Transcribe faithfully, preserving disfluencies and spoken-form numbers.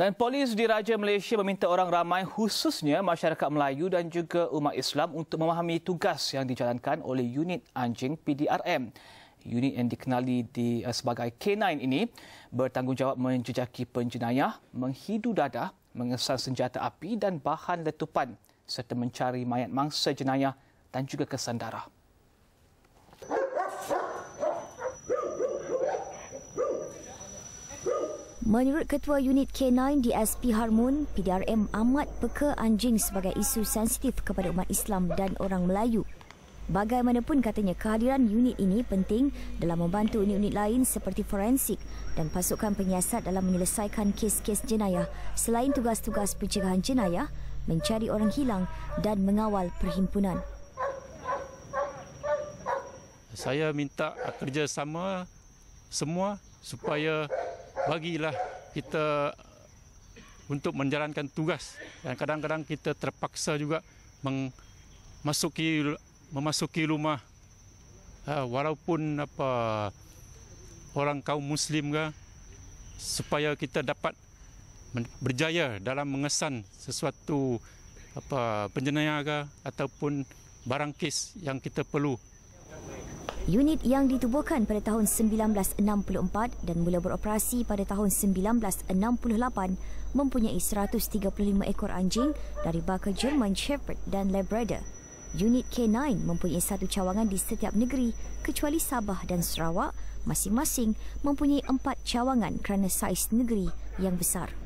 Dan polis diraja Malaysia meminta orang ramai, khususnya masyarakat Melayu dan juga umat Islam untuk memahami tugas yang dijalankan oleh unit anjing P D R M. Unit yang dikenali di, sebagai K sembilan ini bertanggungjawab menjejaki penjenayah, menghidu dadah, mengesan senjata api dan bahan letupan serta mencari mayat mangsa jenayah dan juga kesan darah. Menurut Ketua Unit K sembilan D S P Harmon, P D R M amat peka anjing sebagai isu sensitif kepada umat Islam dan orang Melayu. Bagaimanapun katanya, kehadiran unit ini penting dalam membantu unit-unit lain seperti forensik dan pasukan penyiasat dalam menyelesaikan kes-kes jenayah, selain tugas-tugas pencegahan jenayah, mencari orang hilang dan mengawal perhimpunan. Saya minta kerjasama semua supaya bagilah kita untuk menjalankan tugas, dan kadang-kadang kita terpaksa juga memasuki memasuki rumah walaupun apa orang kaum Muslim ke, supaya kita dapat berjaya dalam mengesan sesuatu apa penjenayah ke, ataupun barang kes yang kita perlu. Unit yang ditubuhkan pada tahun seribu sembilan ratus enam puluh empat dan mula beroperasi pada tahun seribu sembilan ratus enam puluh lapan mempunyai seratus tiga puluh lima ekor anjing dari baka German Shepherd dan Labrador. Unit K sembilan mempunyai satu cawangan di setiap negeri kecuali Sabah dan Sarawak, masing-masing mempunyai empat cawangan kerana saiz negeri yang besar.